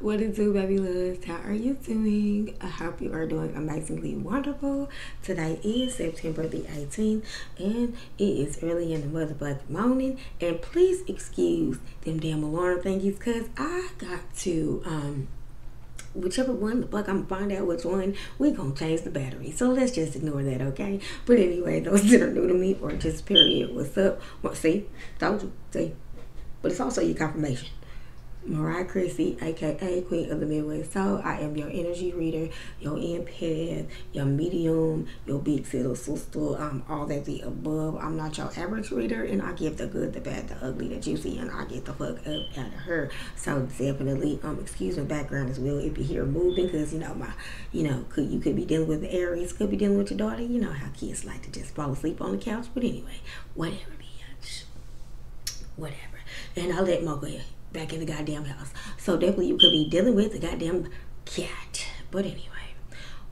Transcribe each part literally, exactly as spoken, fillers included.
What it do, baby loves? How are you doing? I hope you are doing amazingly wonderful. Today is September the eighteenth, and it is early in the motherfucking morning. And please excuse them damn alarm thingies, because I got to, um, whichever one the fuck I'm gonna find out which one, we gonna change the battery. So let's just ignore that, okay? But anyway, those that are new to me or just period, what's up? Well, see, told you, see. But it's also your confirmation. Mariah Chrissy, aka Queen of the Midwest Soul. I am your energy reader, your empath, your medium, your big little sister, um, all that the above. I'm not your average reader, and I give the good, the bad, the ugly, the juicy, and I get the fuck up out of her. So definitely, um, excuse my background as well if you hear moving, because you know my, you know, could you could be dealing with the Aries, could be dealing with your daughter. You know how kids like to just fall asleep on the couch. But anyway, whatever, bitch, whatever. And I let my go back in the goddamn house. So definitely you could be dealing with the goddamn cat. But anyway,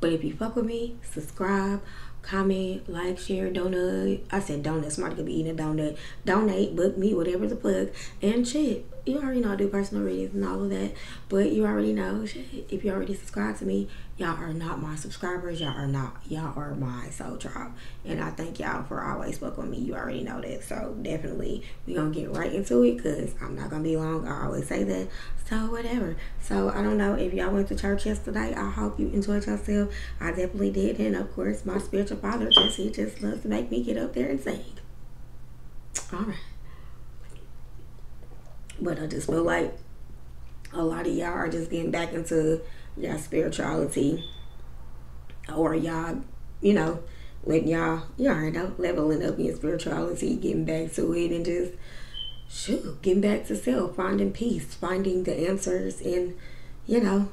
but if you fuck with me, subscribe, comment, like, share, donut. I said donut. Somebody could be eating a donut. Donate, book me, whatever the plug. And shit, you already know I do personal readings and all of that. But you already know, shit, if you already subscribe to me, y'all are not my subscribers. Y'all are not. Y'all are my soul tribe. And I thank y'all for always fucking with me. You already know that. So definitely, we're going to get right into it, because I'm not going to be long. I always say that. So whatever. So I don't know if y'all went to church yesterday. I hope you enjoyed yourself. I definitely did. And of course, my spiritual father, just he just loves to make me get up there and sing. All right, but I just feel like a lot of y'all are just getting back into y'all spirituality, or y'all, you know, letting y'all, you already know, leveling up your spirituality, getting back to it, and just shoot, getting back to self, finding peace, finding the answers, and you know,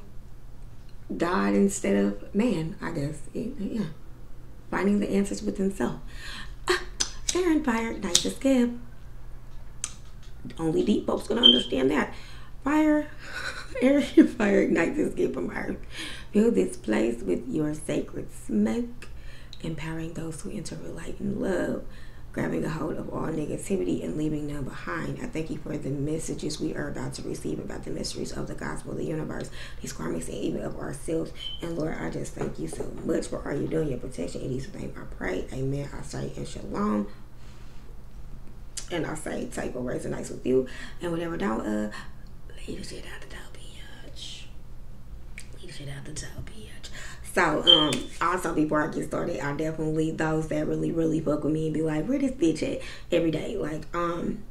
God instead of man, I guess. It, yeah. Finding the answers within self. Ah, air and fire, nice to skip. Only deep folks gonna understand that. Fire, air and fire, ignite this gift from earth. Fill this place with your sacred smoke, empowering those who interrelate in love, grabbing a hold of all negativity and leaving none behind. I thank you for the messages we are about to receive about the mysteries of the gospel, the universe, these karmics, and even of ourselves. And Lord, I just thank you so much for all you doing, your protection. In Jesus' name I pray. Amen. I say and shalom. And I say take what resonates with you. And whatever don't, uh, leave the shit out the door, bitch. Leave the shit out the door, bitch. So, um, also before I get started, I definitely, those that really, really fuck with me and be like, where this bitch at every day? Like, um,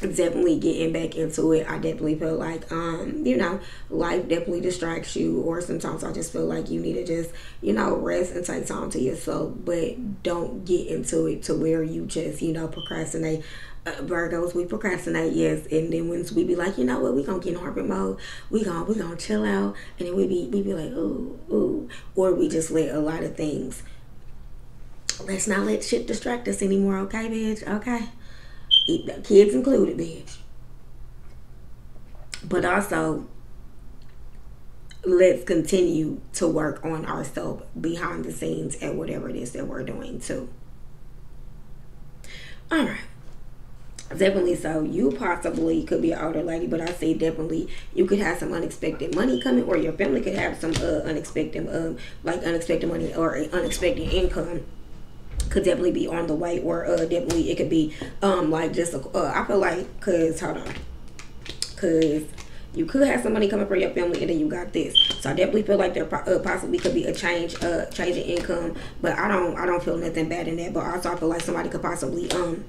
definitely getting back into it. I definitely feel like, um, you know, life definitely distracts you, or sometimes I just feel like you need to just, you know, rest and take time to yourself, but don't get into it to where you just, you know, procrastinate. Uh, Virgos, we procrastinate, yes, and then once we be like, you know what, we gonna get in harping mode, we gonna we gonna chill out, and then we be we be like, ooh, ooh, or we just let a lot of things. Let's not let shit distract us anymore, okay, bitch, okay, kids included, bitch. But also, let's continue to work on ourselves behind the scenes at whatever it is that we're doing too. All right. Definitely, so you possibly could be an older lady, but I say definitely you could have some unexpected money coming, or your family could have some uh, unexpected, um, like unexpected money or unexpected income could definitely be on the way, or uh, definitely it could be um like just a, uh, I feel like cause hold on, cause you could have some money coming from your family, and then you got this. So I definitely feel like there possibly could be a change, uh, change in income, but I don't, I don't feel nothing bad in that. But also I feel like somebody could possibly um.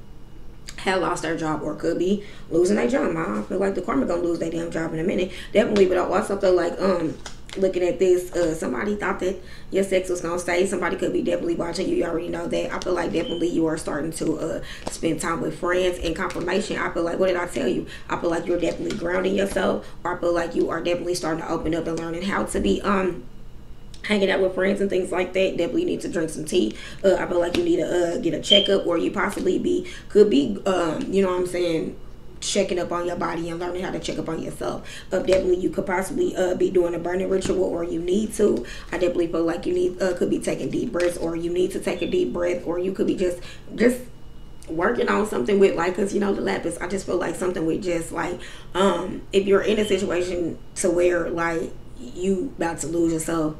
had lost their job, or could be losing their job. I feel like the karma gonna lose their damn job in a minute, definitely. But I also feel like um looking at this, uh somebody thought that your sex was gonna stay. Somebody could be definitely watching you. You already know that. I feel like definitely you are starting to uh spend time with friends. And confirmation, I feel like, what did I tell you? I feel like you're definitely grounding yourself, or I feel like you are definitely starting to open up and learning how to be um hanging out with friends and things like that. Definitely need to drink some tea. Uh, I feel like you need to uh, get a checkup, or you possibly be could be, um, you know what I'm saying, checking up on your body and learning how to check up on yourself. Uh, definitely you could possibly uh, be doing a burning ritual, or you need to. I definitely feel like you need uh, could be taking deep breaths, or you need to take a deep breath, or you could be just just working on something with, like, because, you know, the lapis, I just feel like something with just, like, um, if you're in a situation to where, like, you about to lose yourself,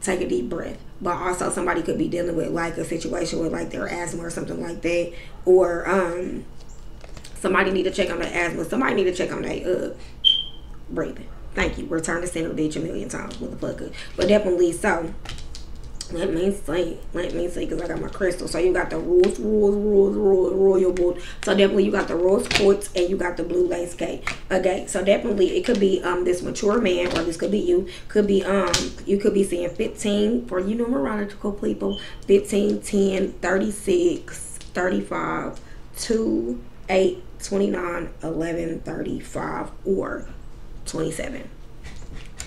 take a deep breath. But also somebody could be dealing with, like, a situation with, like, their asthma or something like that. Or um, somebody need to check on their asthma. Somebody need to check on their uh, breathing. Thank you. Return to center ditch a million times, motherfucker. But definitely, so... Let me see. Let me see, because I got my crystal. So you got the rules, rules, rules, rules, royal board. So definitely you got the rose quartz and you got the blue landscape. Okay, so definitely it could be um this mature man, or this could be you. Could be um you could be seeing fifteen for you numerological people. fifteen, ten, thirty-six, thirty-five, two, eight, twenty-nine, eleven, thirty-five, or twenty-seven.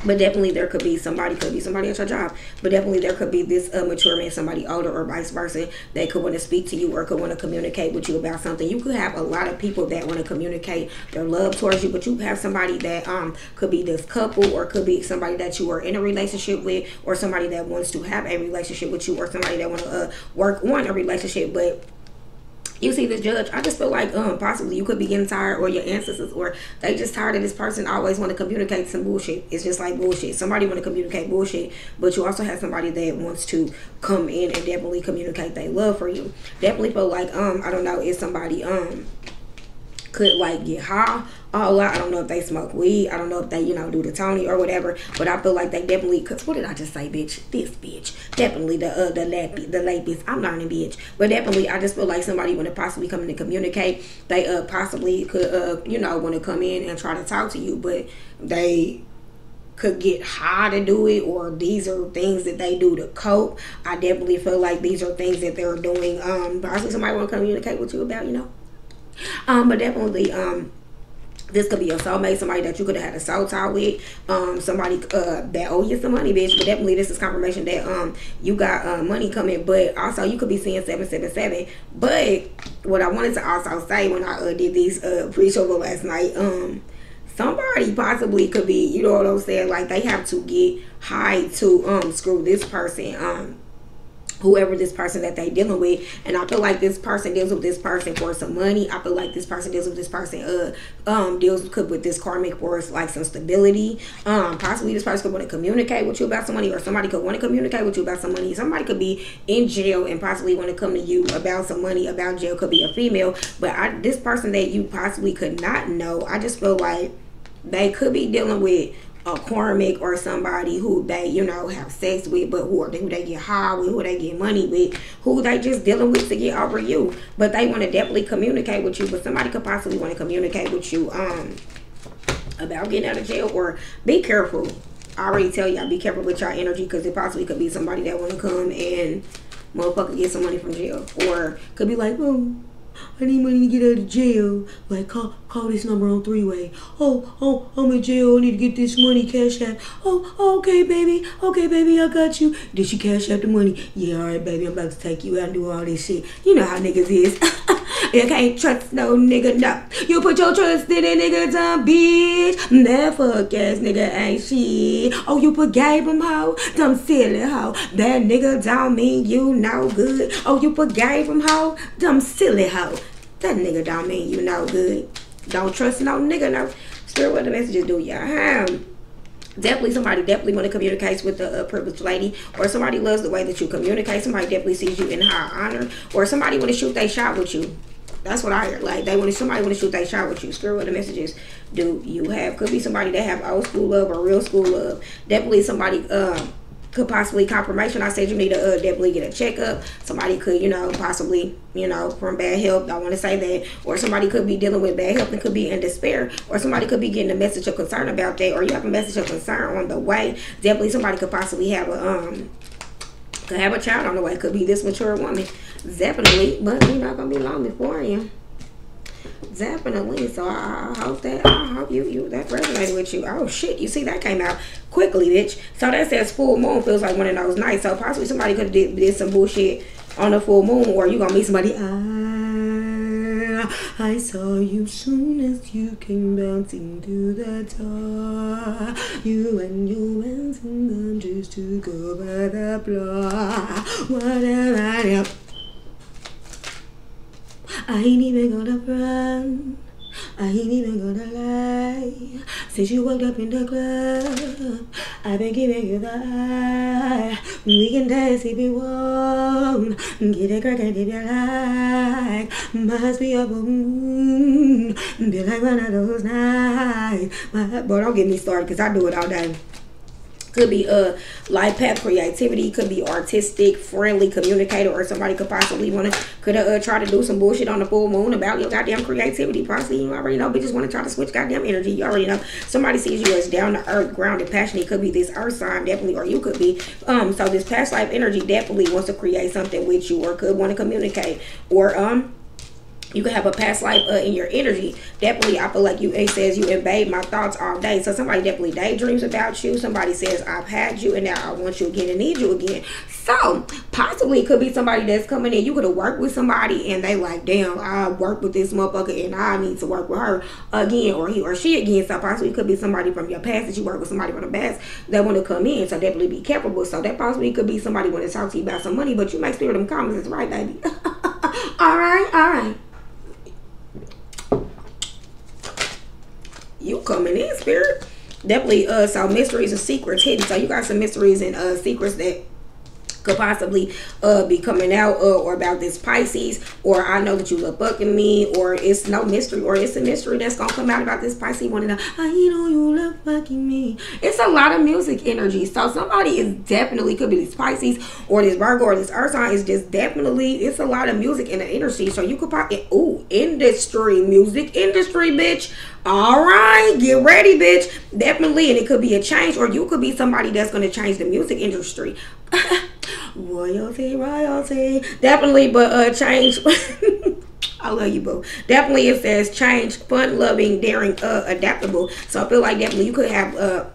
But definitely there could be somebody, could be somebody at your job. But definitely there could be this uh, mature man, somebody older, or vice versa. They could want to speak to you or could want to communicate with you about something. You could have a lot of people that want to communicate their love towards you. But you have somebody that um could be this couple, or could be somebody that you are in a relationship with, or somebody that wants to have a relationship with you, or somebody that want to uh, work on a relationship. But you see this judge, I just feel like um possibly you could be getting tired, or your ancestors, or they just tired of this person always want to communicate some bullshit. It's just like bullshit. Somebody want to communicate bullshit, but you also have somebody that wants to come in and definitely communicate their love for you. Definitely feel like um I don't know if somebody um could like get high a lot. I don't know if they smoke weed. I don't know if they, you know, do the Tony or whatever. But I feel like they definitely, cause what did I just say, bitch? This bitch. Definitely the uh, the lapis, the lapis. I'm learning, bitch. But definitely, I just feel like somebody want to possibly come in and communicate. They uh possibly could uh you know want to come in and try to talk to you, but they could get high to do it, or these are things that they do to cope. I definitely feel like these are things that they're doing. Um, possibly somebody want to communicate with you about, you know. Um, but definitely, um, this could be your soulmate, somebody that you could have had a soul tie with, um, somebody uh, that owe you some money, bitch. But definitely, this is confirmation that um, you got uh, money coming. But also, you could be seeing seven seven seven. But what I wanted to also say when I uh, did these uh, pre-shuffle last night, um, somebody possibly could be, you know what I'm saying? Like they have to get high to um screw this person. Um, whoever this person that they dealing with, and I feel like this person deals with this person for some money. I feel like this person deals with this person uh um deals with, with this karmic force, like some stability. Um possibly this person could want to communicate with you about some money, or somebody could want to communicate with you about some money. Somebody could be in jail and possibly want to come to you about some money about jail. Could be a female. But I this person that you possibly could not know, I just feel like they could be dealing with a karmic, or somebody who they, you know, have sex with, but who, are they, who they get high with, who they get money with, who they just dealing with to get over you. But they want to definitely communicate with you. But somebody could possibly want to communicate with you um about getting out of jail, or be careful. I already tell y'all, be careful with y'all energy, because it possibly could be somebody that want to come and motherfucker get some money from jail, or could be like, oh, I need money to get out of jail. Like, call call this number on three-way. Oh, oh, I'm in jail. I need to get this money. Cash out. Oh, okay, baby. Okay, baby, I got you. Did she cash out the money? Yeah, all right, baby. I'm about to take you out and do all this shit. You know how niggas is. You can't trust no nigga, no. You put your trust in a nigga time, bitch. That fuck-ass nigga ain't shit. Oh, you forgave him, hoe? Dumb silly hoe. That nigga don't mean you no good. Oh, you forgave him, hoe? Dumb silly hoe. That nigga don't mean you no good. Don't trust no nigga, no. Spirit, what the messages do, y'all? Um, definitely somebody definitely want to communicate with the uh, privileged lady, or somebody loves the way that you communicate. Somebody definitely sees you in high honor, or somebody want to shoot their shot with you. That's what I heard. Like, they want to, somebody want to shoot their shot with you. Spirit, what the messages do you have? Could be somebody that have old school love or real school love. Definitely somebody, um, could possibly confirmation. I said you need to uh, definitely get a checkup. Somebody could, you know, possibly, you know, from bad health. I want to say that. Or somebody could be dealing with bad health and could be in despair. Or somebody could be getting a message of concern about that. Or you have a message of concern on the way. Definitely somebody could possibly have a, um, could have a child on the way. Could be this mature woman. Definitely. But you're not going to be long before you. Definitely. So I, I hope that I hope you you that resonated with you. Oh shit, you see that came out quickly, bitch. So that says full moon feels like one of those nights. So possibly somebody could have did, did some bullshit on the full moon, or you gonna meet somebody. I, I saw you soon as you came bouncing to the door. You and you went and just to go by the floor. Whatever. I ain't even gonna run, I ain't even gonna lie. Since you walked up in the club, I've been giving you the eye. We can dance if you want, get it crackin' if you like. Must be a boom, be like one of those nights. Boy, don't get me started, because I do it all day. Could be a life path creativity, could be artistic, friendly, communicator, or somebody could possibly want to, could uh, try to do some bullshit on the full moon about your goddamn creativity. Possibly, you already know, bitches want to try to switch goddamn energy. You already know. Somebody sees you as down to earth, grounded, passionate. Could be this earth sign, definitely, or you could be. Um, so this past life energy definitely wants to create something with you, or could want to communicate, or um. You can have a past life uh, in your energy. Definitely, I feel like you, it says you invade my thoughts all day. So somebody definitely daydreams about you. Somebody says, I've had you and now I want you again and need you again. So possibly it could be somebody that's coming in. You could have worked with somebody and they like, damn, I worked with this motherfucker and I need to work with her again, or he or she again. So possibly it could be somebody from your past that you worked with, somebody from the past that want to come in. So definitely be capable. So that possibly could be somebody want to talk to you about some money, but you make spirit them comments. It's right, baby. All right, all right. You coming in, spirit. Definitely uh so mysteries and secrets hidden. So you got some mysteries and uh secrets that could possibly uh be coming out, uh, or about this Pisces, or I know that you look bucking me, or it's no mystery, or it's a mystery that's gonna come out about this Pisces wanting to, I know you look fucking me. It's a lot of music energy. So somebody is definitely, could be this Pisces or this Virgo or this earth sign, is just definitely, it's a lot of music in the industry. So you could probably, ooh, industry, music industry, bitch. All right, get ready, bitch. Definitely, and it could be a change, or you could be somebody that's going to change the music industry. Royalty, royalty. Definitely, but uh, change. I love you, boo. Definitely, it says change, fun, loving, daring, uh, adaptable. So I feel like definitely you could have uh,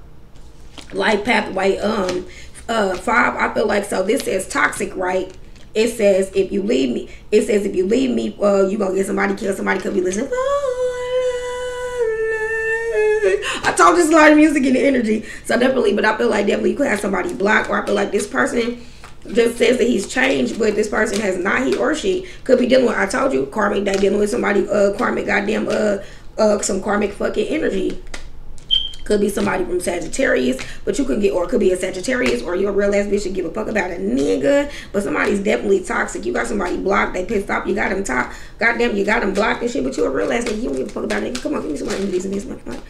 life pathway um uh five. I feel like, so this says toxic, right? It says if you leave me, it says if you leave me, uh, you gonna get somebody killed. Somebody could be listening. I told this a lot of music and energy. So definitely, but I feel like definitely you could have somebody blocked, or I feel like this person just says that he's changed, but this person has not. He or she could be dealing with, I told you, karmic, they dealing with somebody, uh, karmic, goddamn, uh, uh, some karmic fucking energy. Could be somebody from Sagittarius, but you could get, or it could be a Sagittarius, or your real ass bitch should give a fuck about a nigga, but somebody's definitely toxic. You got somebody blocked, they pissed off, you got them top, goddamn, you got them blocked and shit, but you a real ass nigga, you don't give a fuck about a nigga. Come on, give me somebody in this month.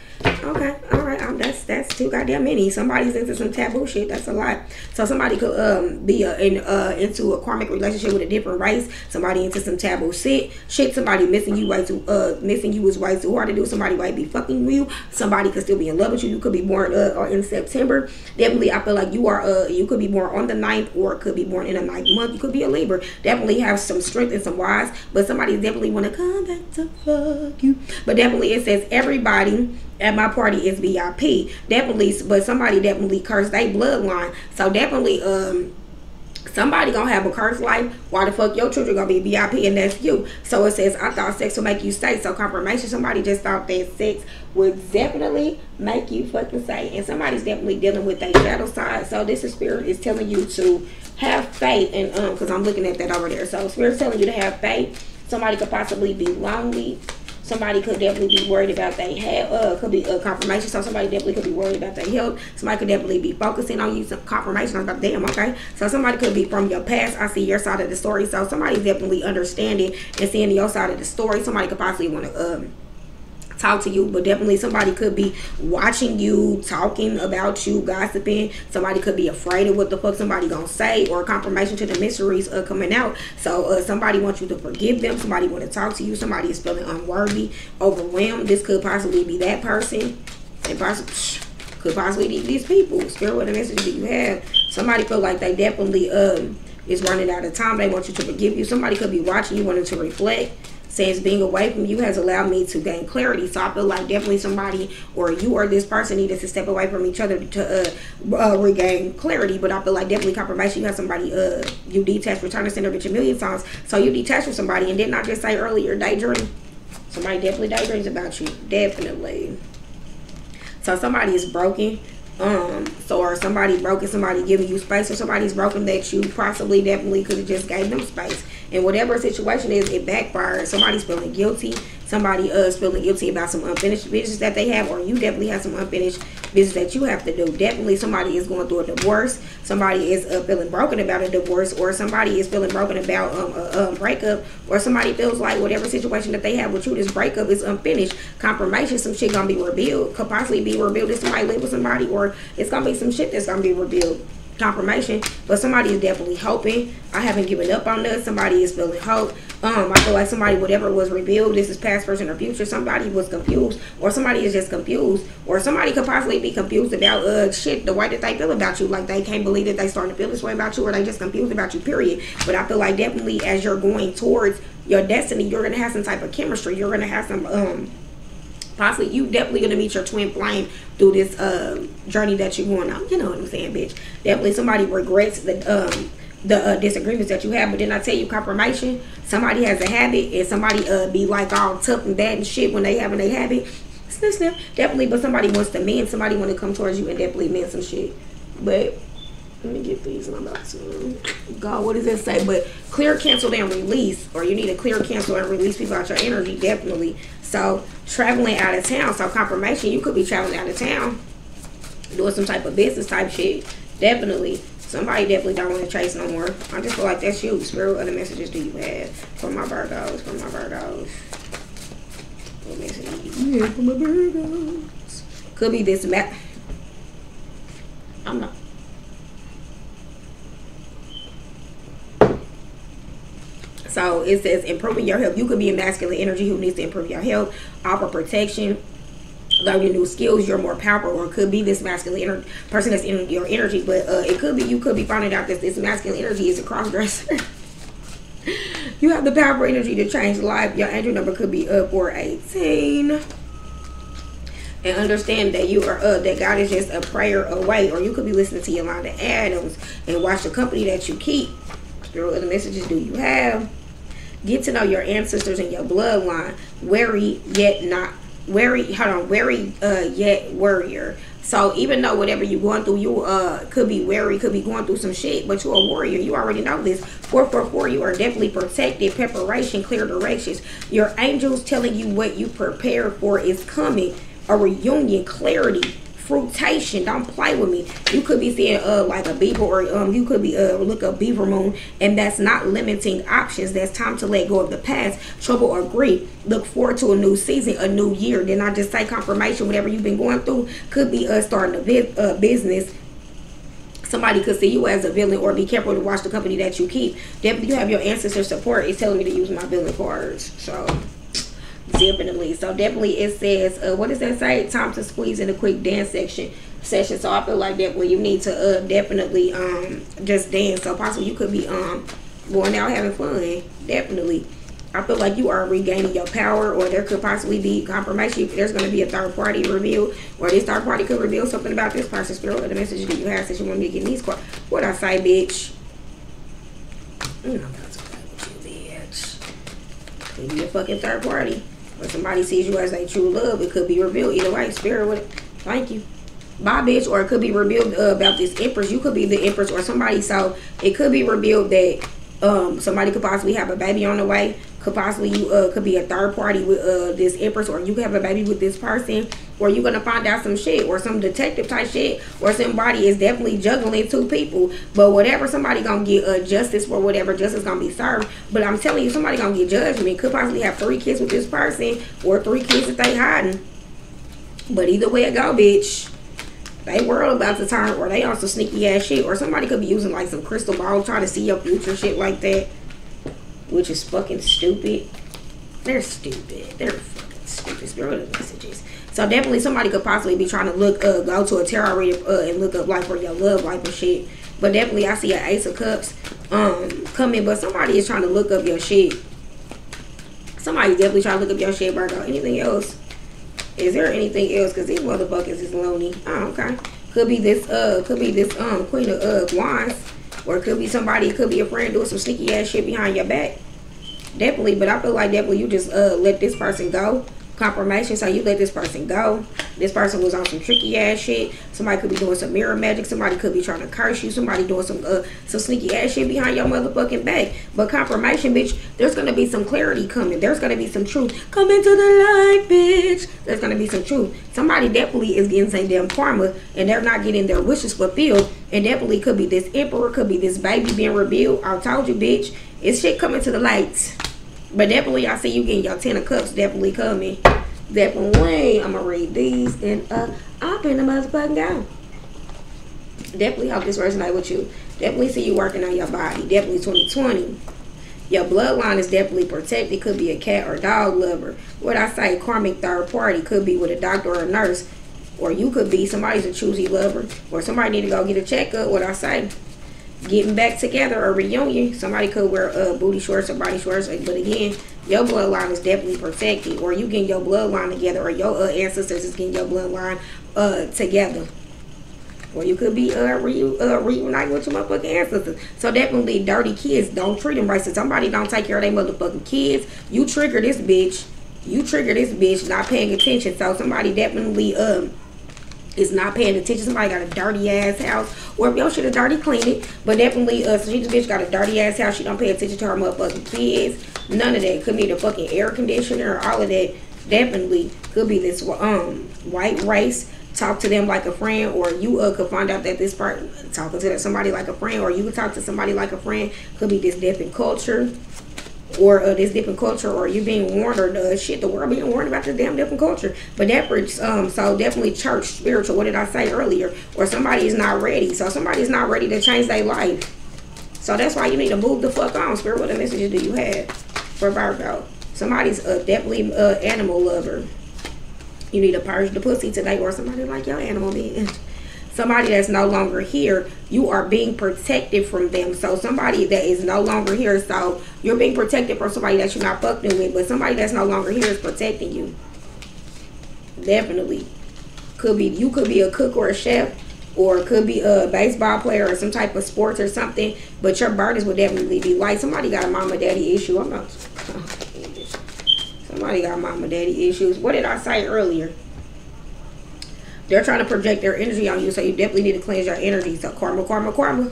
Okay, all right, um, that's that's too goddamn many. Somebody's into some taboo shit. That's a lot. So somebody could um be uh, in uh into a karmic relationship with a different race. Somebody into some taboo shit. Shit. Somebody missing you way too uh missing you is way too hard to do. Somebody might be fucking you. Somebody could still be in love with you. You could be born uh, or in September. Definitely, I feel like you are uh you could be born on the ninth, or could be born in a ninth month. You could be a Libra. Definitely have some strength and some wise, but somebody definitely want to come back to fuck you. But definitely it says everybody at my party is V I P. Definitely, but somebody definitely cursed they bloodline. So definitely um somebody gonna have a cursed life. Why the fuck your children gonna be V I P and that's you? So it says I thought sex would make you stay. So confirmation, somebody just thought that sex would definitely make you fucking say, and somebody's definitely dealing with a shadow side. So this is spirit is telling you to have faith, and um because I'm looking at that over there. So spirit's telling you to have faith. Somebody could possibly be lonely. Somebody could definitely be worried about their health. Uh, could be a confirmation. So somebody definitely could be worried about their health. Somebody could definitely be focusing on you. Some confirmation. I thought, damn, okay. So somebody could be from your past. I see your side of the story. So somebody's definitely understanding and seeing your side of the story. Somebody could possibly want to um talk to you, but definitely somebody could be watching you, talking about you, gossiping. Somebody could be afraid of what the fuck somebody gonna say, or confirmation to the mysteries uh, coming out. So uh, somebody wants you to forgive them. Somebody want to talk to you. Somebody is feeling unworthy, overwhelmed. This could possibly be that person. It possibly could possibly be these people. Spirit, what a message do you have? Somebody feel like they definitely um is running out of time. They want you to forgive you. Somebody could be watching you, wanting to reflect. Says being away from you has allowed me to gain clarity. So I feel like definitely somebody, or you or this person, needed to step away from each other to uh, uh, regain clarity. But I feel like definitely confirmation. You have somebody, uh, you detached, return to center, bitch, a million times. So you detached from somebody, and didn't I just say earlier, daydream? Somebody definitely daydreams about you. Definitely. So somebody is broken. Um, so or somebody broken, somebody giving you space, or somebody's broken that you possibly definitely could have just gave them space. And whatever situation is, it backfired. Somebody's feeling guilty. Somebody uh, is feeling guilty about some unfinished business that they have, or you definitely have some unfinished business that you have to do. Definitely somebody is going through a divorce. Somebody is uh, feeling broken about a divorce, or somebody is feeling broken about um, a um, breakup, or somebody feels like whatever situation that they have with you, this breakup is unfinished. Confirmation, some shit gonna be revealed. Could possibly be revealed if somebody live with somebody, or it's gonna be some shit that's gonna be revealed. Confirmation, but somebody is definitely hoping. I haven't given up on this. Somebody is feeling hope. Um, I feel like somebody, whatever was revealed, this is past, present, or future. Somebody was confused, or somebody is just confused, or somebody could possibly be confused about uh shit, the way that they feel about you. Like they can't believe that they starting to feel this way about you, or they just confused about you. Period. But I feel like definitely as you're going towards your destiny, you're gonna have some type of chemistry. You're gonna have some um. Possibly, you definitely going to meet your twin flame through this uh, journey that you're going on. You know what I'm saying, bitch. Definitely somebody regrets the um, the uh, disagreements that you have. But then I tell you, confirmation, somebody has a habit, and somebody uh, be like all tough and bad and shit when they have a habit. Snip, snip. Definitely, but somebody wants to mend. Somebody want to come towards you and definitely mend some shit. But let me get these and I'm about to God, what does that say? But clear, cancel, and release. Or you need to clear, cancel, and release people out your energy, definitely. So traveling out of town. So confirmation, you could be traveling out of town, doing some type of business type shit. Definitely. Somebody definitely don't want to chase no more. I just feel like that's you. Spirit, what other messages do you have for my Virgos? For my Virgos. What message do you have for my Virgos? Could be this map. I'm not. So it says improving your health. You could be a masculine energy who needs to improve your health, offer protection, learn your new skills. You're more powerful, or it could be this masculine person that's in your energy. But uh, it could be you could be finding out that this masculine energy is a cross-dresser. You have the powerful energy to change life. Your angel number could be up or eighteen. And understand that you are uh, that God is just a prayer away. Or you could be listening to Yolanda Adams and watch the company that you keep. What other messages do you have? Get to know your ancestors and your bloodline. Wary yet not wary. Hold on, wary uh, yet warrior. So even though whatever you're going through, you uh could be wary, could be going through some shit, but you're a warrior. You already know this. Four four four. You are definitely protected. Preparation, clear directions. Your angels telling you what you prepare for is coming. A reunion, clarity. Fruitation, don't play with me. You could be seeing uh like a beaver, or um you could be uh look up beaver moon, and that's not limiting options. That's time to let go of the past, trouble, or grief. Look forward to a new season, a new year. Then I just say confirmation, whatever you've been going through could be uh starting a biz uh, business. Somebody could see you as a villain, or be careful to watch the company that you keep. Definitely you have your ancestor support. It's telling me to use my villain cards. So definitely, so definitely it says uh what does that say? Time to squeeze in a quick dance section session. So I feel like that well you need to uh definitely um just dance. So possibly you could be um going out having fun. Definitely I feel like you are regaining your power, or there could possibly be confirmation. There's going to be a third party reveal, or this third party could reveal something about this person. Spirit, what the message that you have since you want me to get these cards? What I say, bitch? Mm, I'm about to play with you, bitch. Could be a fucking third party. When somebody sees you as a true love, it could be revealed. Either way, spirit with it. Thank you. Bye, bitch. Or it could be revealed uh, about this empress. You could be the empress or somebody. So it could be revealed that um, somebody could possibly have a baby on the way. Could possibly you uh, could be a third party with uh, this empress, or you could have a baby with this person. Or you're going to find out some shit, or some detective type shit, or somebody is definitely juggling two people. But whatever, somebody going to get uh, justice for whatever justice going to be served. But I'm telling you, somebody going to get judgment. Could possibly have three kids with this person, or three kids that they hiding. But either way it go, bitch, they world about to turn, or they on some sneaky ass shit. Or somebody could be using like some crystal ball, trying to see your future, shit like that. Which is fucking stupid. They're stupid. They're fucking stupid. Spirit messages. So definitely somebody could possibly be trying to look, uh, go to a tarot reader uh, and look up like for your love life and shit. But definitely I see an ace of cups um, coming, but somebody is trying to look up your shit. Somebody's definitely trying to look up your shit, Virgo. Anything else? Is there anything else? Because these motherfuckers is lonely. Oh, okay. Could be this, uh, could be this um, Queen of uh, Wands. Or it could be somebody, it could be a friend doing some sneaky ass shit behind your back. Definitely, but I feel like definitely you just uh, let this person go. confirmation. So you let this person go. This person was on some tricky ass shit. Somebody could be doing some mirror magic. Somebody could be trying to curse you. Somebody doing some uh, some sneaky ass shit behind your motherfucking back. But confirmation, bitch, there's going to be some clarity coming. There's going to be some truth coming to the light, bitch. There's going to be some truth. Somebody definitely is getting some damn karma and they're not getting their wishes fulfilled. And definitely could be this emperor, could be this baby being revealed. I told you, bitch. It's shit coming to the light. But definitely, I see you getting your ten of cups definitely coming. Definitely, I'm going to read these and uh, I'll bring the motherfucking down. Definitely hope this resonates with you. Definitely see you working on your body. Definitely twenty twenty. Your bloodline is definitely protected. Could be a cat or dog lover. What I say, karmic third party. Could be with a doctor or a nurse. Or you could be somebody's a choosy lover. Or somebody need to go get a checkup. What I say. Getting back together or reunion. Somebody could wear uh, booty shorts or body shorts. But again, your bloodline is definitely protected. Or you getting your bloodline together. Or your uh, ancestors is getting your bloodline uh, together. Or you could be uh, re uh, reunited with your motherfucking ancestors. So definitely dirty kids. Don't treat them right. So somebody don't take care of their motherfucking kids. You trigger this bitch. You trigger this bitch not paying attention. So somebody definitely... um. is not paying attention. Somebody got a dirty ass house, or if your shit is dirty, clean it. But definitely, uh, so she just bitch got a dirty ass house. She don't pay attention to her motherfucking kids. None of that. Could be the fucking air conditioner or all of that. Definitely could be this um white race. Talk to them like a friend, or you uh, could find out that this part talking to somebody like a friend, or you could talk to somebody like a friend. Could be this different culture. Or uh, this different culture, or you being warned, or the uh, shit, the world being warned about this damn different culture. But that's um, so definitely church, spiritual. What did I say earlier? Or somebody is not ready. So somebody is not ready to change their life. So that's why you need to move the fuck on, spirit. What the messages do you have for Virgo? Somebody's uh, definitely uh, animal lover. You need to purge the pussy today, or somebody like your animal man. Somebody that's no longer here, you are being protected from them. So somebody that is no longer here, so you're being protected from somebody that you're not fucking with, but somebody that's no longer here is protecting you. Definitely. Could be, you could be a cook or a chef, or it could be a baseball player or some type of sports or something, but your burdens will definitely be light. Somebody got a mama daddy issue. I'm not, somebody got mama daddy issues. What did I say earlier? They're trying to project their energy on you, so you definitely need to cleanse your energy. So karma, karma, karma.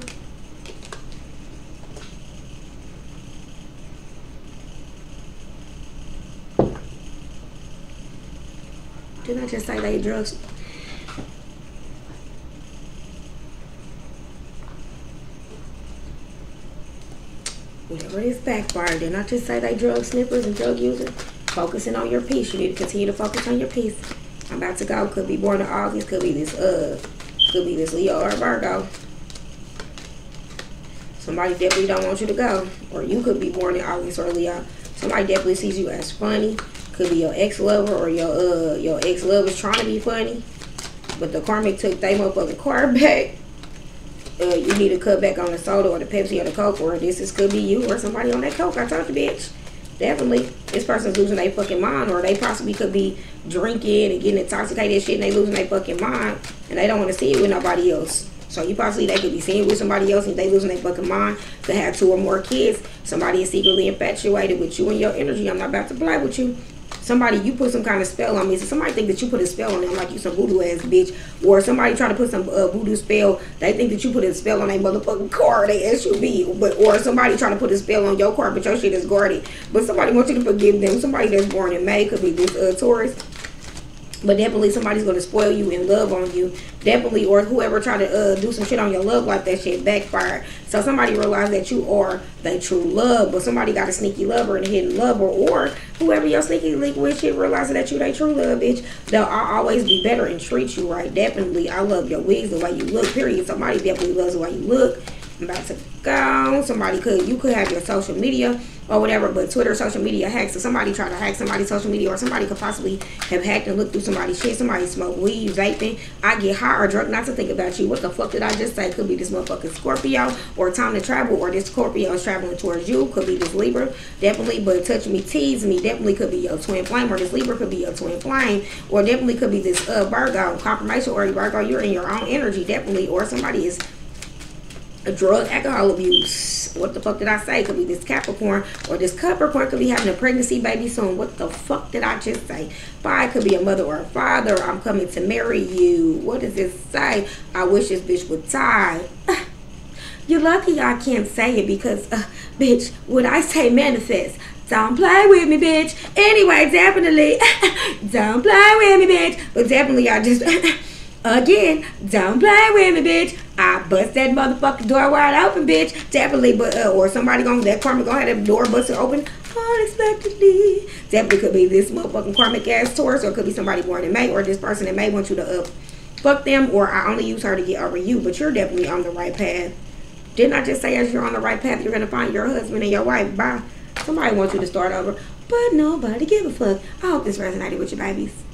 Didn't I just say they drugs? Whatever this backfired, didn't I just say they drug sniffers and drug users? Focusing on your peace. You need to continue to focus on your peace. I'm about to go. Could be born in August. Could be this uh, could be this Leo or Virgo. Somebody definitely don't want you to go, or you could be born in August or Leo. Somebody definitely sees you as funny. Could be your ex lover or your uh, your ex lover's trying to be funny, but the karmic took they motherfucking car back. Uh, you need to cut back on the soda or the Pepsi or the Coke, or this is could be you or somebody on that Coke. I told you, bitch. Definitely, this person's losing their fucking mind, or they possibly could be drinking and getting intoxicated and shit, and they losing their fucking mind, and they don't want to see it with nobody else. So you possibly, they could be seeing it with somebody else, and they losing their fucking mind. Could have two or more kids. Somebody is secretly infatuated with you and your energy. I'm not about to play with you. Somebody, you put some kind of spell on me. So somebody think that you put a spell on them, like you some voodoo ass bitch, or somebody trying to put some uh, voodoo spell. They think that you put a spell on their motherfucking car, their S U V, but or somebody trying to put a spell on your car, but your shit is guarded. But somebody wants you to forgive them. Somebody that's born in May could be this uh, Taurus. But definitely somebody's going to spoil you and love on you. Definitely, or whoever tried to uh, do some shit on your love life, that shit backfired. So somebody realized that you are their true love, but somebody got a sneaky lover and a hidden lover, or whoever your sneaky link with shit realizing that you their true love, bitch. They'll always be better and treat you right. Definitely, I love your wigs, the way you look, period. Somebody definitely loves the way you look. I'm about to go. Somebody could, you could have your social media or whatever, but Twitter, social media hacks. So somebody tried to hack somebody's social media, or somebody could possibly have hacked and looked through somebody's shit. Somebody smoked weed, vaping. I get high or drunk not to think about you. What the fuck did I just say? Could be this motherfucking Scorpio, or time to travel, or this Scorpio is traveling towards you. Could be this Libra, definitely, but touch me, tease me. Definitely could be your twin flame, or this Libra could be your twin flame, or definitely could be this uh, Virgo, confirmation, or Virgo, you're in your own energy, definitely, or somebody is a drug, alcohol abuse. What the fuck did I say? Could be this Capricorn, or this Capricorn could be having a pregnancy baby soon. What the fuck did I just say? Five could be a mother or a father. I'm coming to marry you. What does this say? I wish this bitch would die. You're lucky I can't say it because, uh, bitch, when I say manifest, don't play with me, bitch. Anyway, definitely, don't play with me, bitch. But definitely, I just... Again, don't play with me, bitch. I bust that motherfucking door wide open, bitch. Definitely, but uh, or somebody gonna, that karma gonna have that door buster open unexpectedly. Definitely could be this motherfucking karmic ass Taurus, or it could be somebody born in May, or this person that may want you to uh, fuck them, or I only use her to get over you. But you're definitely on the right path. Didn't I just say as you're on the right path, you're gonna find your husband and your wife? Bye. Somebody wants you to start over, but nobody give a fuck. I hope this resonated with your babies.